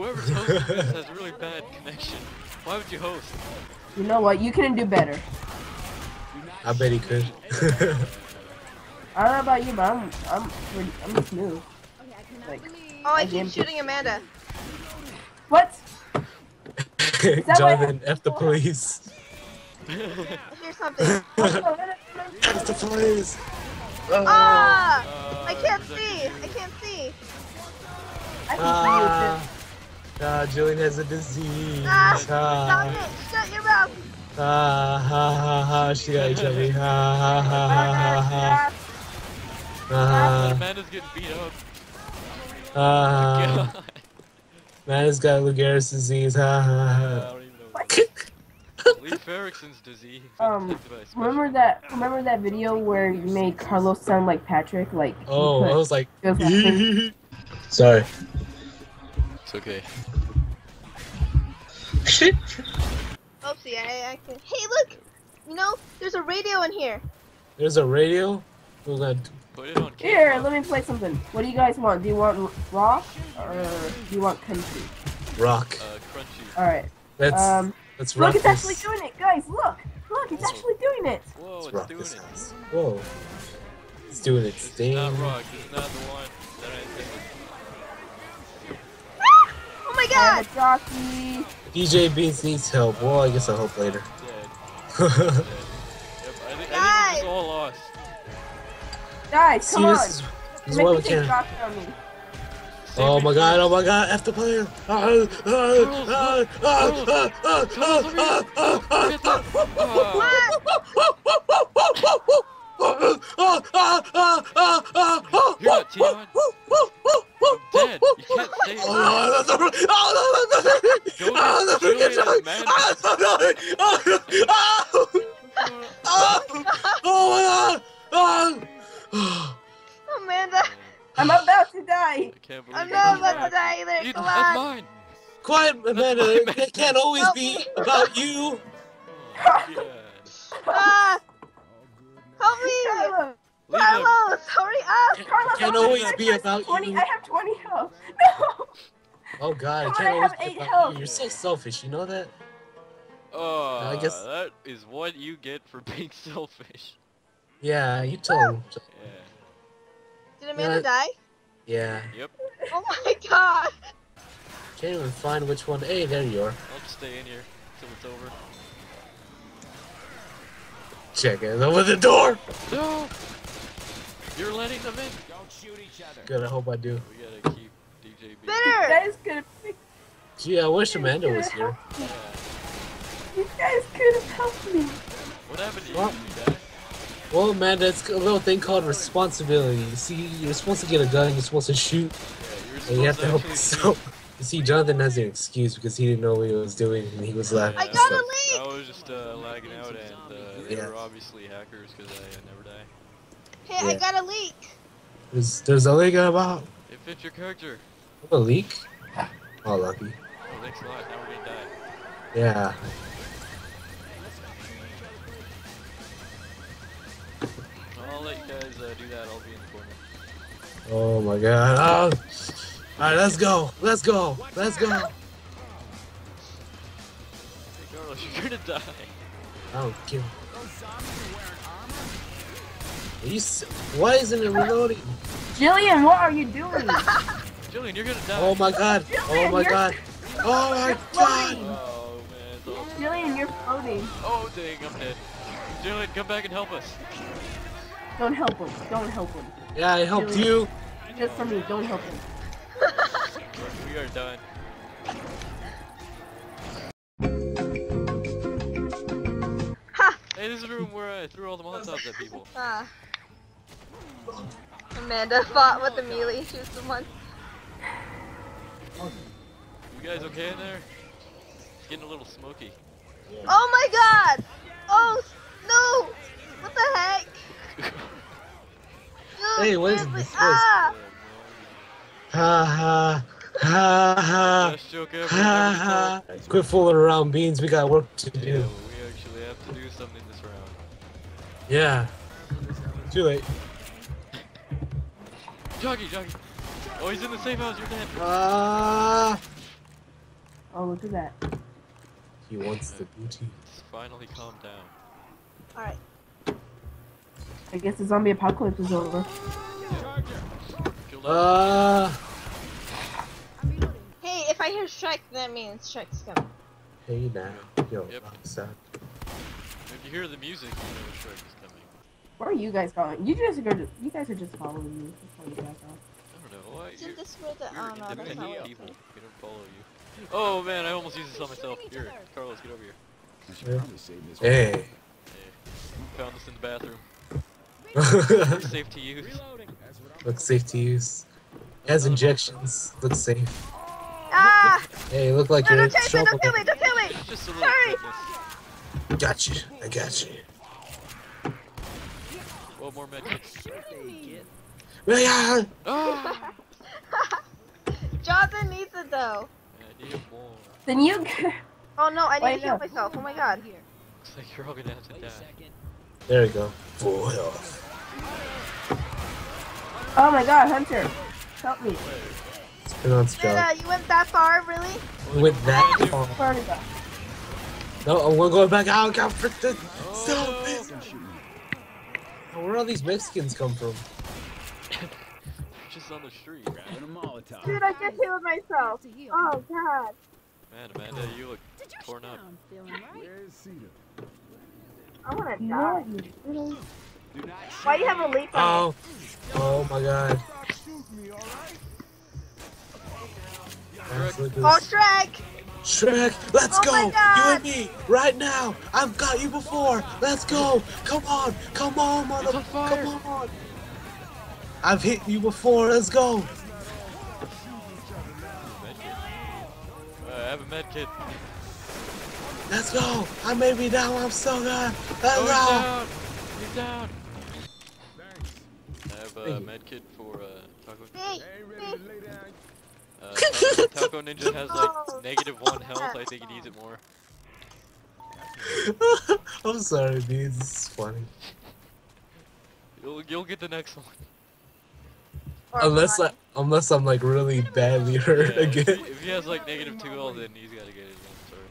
Whoever's hosting this has really bad connection. Why would you host? You know what? You couldn't do better. I bet he could. I don't know about you, but I'm just new. Like, oh, I keep shooting Amanda. What? Jonathan, F the police. Here's something. F the police. Oh. I can't see. I can't see. I can see. Julian has a disease. Stop it. Shut your mouth. She got HIV. Amanda's getting beat up. Amanda's got Lou Gehrig's disease. I don't even know what. Lee Ferrickson's disease. Remember that video where you made Carlos sound like Patrick? Like, oh, I was like, sorry. It's okay. Oopsie, I can. Hey, look! You know, there's a radio in here. There's a radio? Who's that? Put it on camera. Here, let me play something. What do you guys want? Do you want rock or do you want country? Rock. Crunchy. All right. Let's rock. Look, it's actually doing it, guys. Look, look, it's actually doing it. Whoa, it's doing it. Whoa, it's doing its thing. It's not rock. It's not the one that I think. Ah! Oh my God! Rocky. DJ Beans needs help. Well, I guess I'll help later. Dead. Dead. Yep, I think we're all lost. Guys, come on. Oh my God! Oh my God! F the player! Amanda, I'm about to die. I'm not about to die either. Come on. Mine. Quiet, Amanda. It can't always be about you. Help me, Carlos. Carlos, hurry up. Carlos, can't always be about you. I have 20 health. No. Oh God, it can't always be about you. You're so selfish. You know that? Oh, I guess that is what you get for being selfish. Yeah, you told him. Yeah. Did Amanda die? Yeah. Yep. Oh my God! Can't even find which one. Hey, there you are. I'll just stay in here till it's over. Check it. Over the door! No! You're letting them in! Don't shoot each other. Good, I hope I do. We gotta keep DJ Beans. Better! That is good. Gee, I wish Amanda was here. You guys could have helped me. What happened to you? You died? Well, man, that's a little thing called responsibility. You see, you're supposed to get a gun, you're supposed to shoot, and you have to help yourself. You see, Jonathan has an excuse because he didn't know what he was doing, and he was laughing. I got a leak! I was just lagging out, and they were obviously hackers because I never die. Hey, I got a leak! There's a leak about... It fits your character. A leak? Oh, lucky. Oh, thanks a lot. Now we're gonna die. Yeah. I'll let you guys do that, I'll be in the corner. Oh my God. Oh. Alright, let's go. Let's go. Let's go. Hey Carlos, you're gonna die. I don't care. Why isn't it reloading? Jillian, what are you doing? Jillian, you're gonna die. Oh my God. Jillian, oh my God. Oh my God. Oh man. Awesome. Jillian, you're floating. Oh dang, I'm dead. Jillian, come back and help us. Don't help him. Don't help him. Yeah, I helped you. Just for me. Don't help him. We are done. Hey, this is the room where I threw all the Molotovs at people. Amanda fought with Amelie. She was the one. You guys okay in there? It's getting a little smoky. Oh my God! Oh no! What the heck? Hey, what is this? Ha ha ha ha. Quit fooling around, Beans. We got work to do. We actually have to do something this round. Yeah. Too late. Jockey. Oh, he's in the safe house. You're dead. will do that. He wants the booty. Finally calm down. Alright. I guess the zombie apocalypse is over. Hey, if I hear Shrek, that means Shrek's coming. Hey now, yo, what's up? If you hear the music, you know Shrek is coming. Where are you guys going? You guys are just following me. I don't know. Why? You're independent people. We don't follow you. Oh man, I almost used this on myself. Here, Carlos, get over here. I should probably save this one. Hey. Found this in the bathroom. Looks safe to use. Looks safe to use. It has injections. Looks safe. Ah! Hey, look like you're in trouble. Don't kill me! Don't kill me! Sorry! Got you. I got you. Well, more medkits. Oh. Jonathan needs it though. Yeah, I need more. Then you. Oh no! I need to heal myself. Oh my god! Here. Looks like you're all gonna have to die. There we go. Full health. Oh my god, Hunter! Help me! You went that far, really? We went that far. No, we're going back out. God, stop it! Where all these Mexicans come from? Just on the street, grabbing a Molotov. Dude, I just healed myself. Oh god. Man, Amanda, you look torn up. Where's Cedar? I wanna die. Why do you have a leaf on me? Oh my god. Oh, Shrek! Shrek, let's go! You and me, right now! I've got you before! Let's go! Come on! Come on, motherfucker! Come on! I've hit you before, let's go! I have a med kit. Let's go! I may be down, I'm so good! Let's go! He's down! I have a med kit for Taco Ninja. Taco Ninja has like -1 health, I think he needs it more. I'm sorry, dude, this is funny. You'll get the next one. Unless I'm like really badly hurt again. If he has like -2 health, then he's gotta get it again, sorry.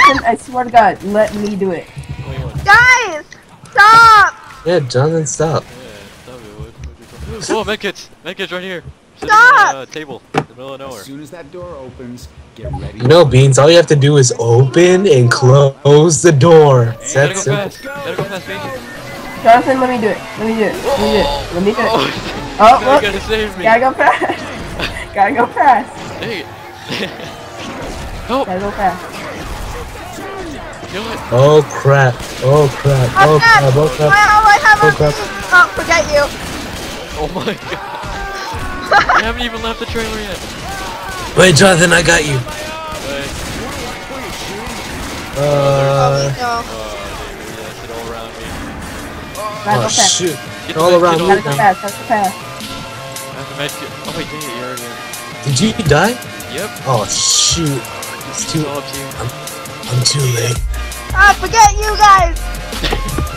Jonathan, I swear to god, let me do it. Guys! Stop! Yeah, Jonathan, stop. Yeah, stop it, would. Oh, medkits! Medkits right here! Stop! On, table in the middle of nowhere. As soon as that door opens, get ready. You know, Beans, all you have to do is open and close the door. Hey, that's it. Jonathan, let me do it. Let me do it. Oh, look. You gotta save me. Gotta go fast. Gotta go fast. Dang it. Help. Gotta go fast. Oh crap. Oh crap. Oh crap. Oh crap. Oh crap. Oh, forget you. Oh my god. I haven't even left the trailer yet. Wait, Jonathan, I got you. Wait. Oh shoot! All around me. Oh wait, you're already here. Did you die? Yep. Oh shoot! It's too. I'm too late. I forget you guys.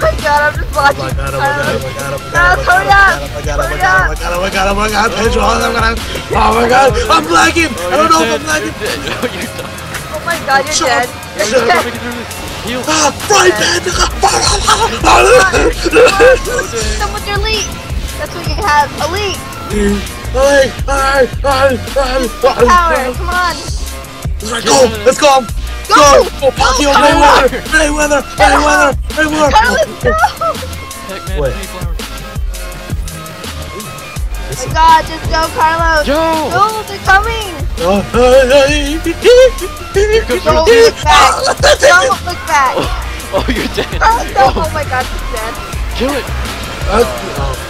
Oh my god, I'm just watching. Oh my god, oh my god, Pedro, oh my god, I'm lagging! I don't know if I'm lagging! Oh my god, you're dead. You're dead. Ah, fry pan! Someone's your elite! That's what you have, elite! Power, come on! Let's go! Go! Go! Mayweather! Carlos, no! Wait. Oh my god, just go, Carlos! Go! No, they're coming! Don't look back! Don't look back! Oh, you're dead! Oh my god, he's dead! Kill it!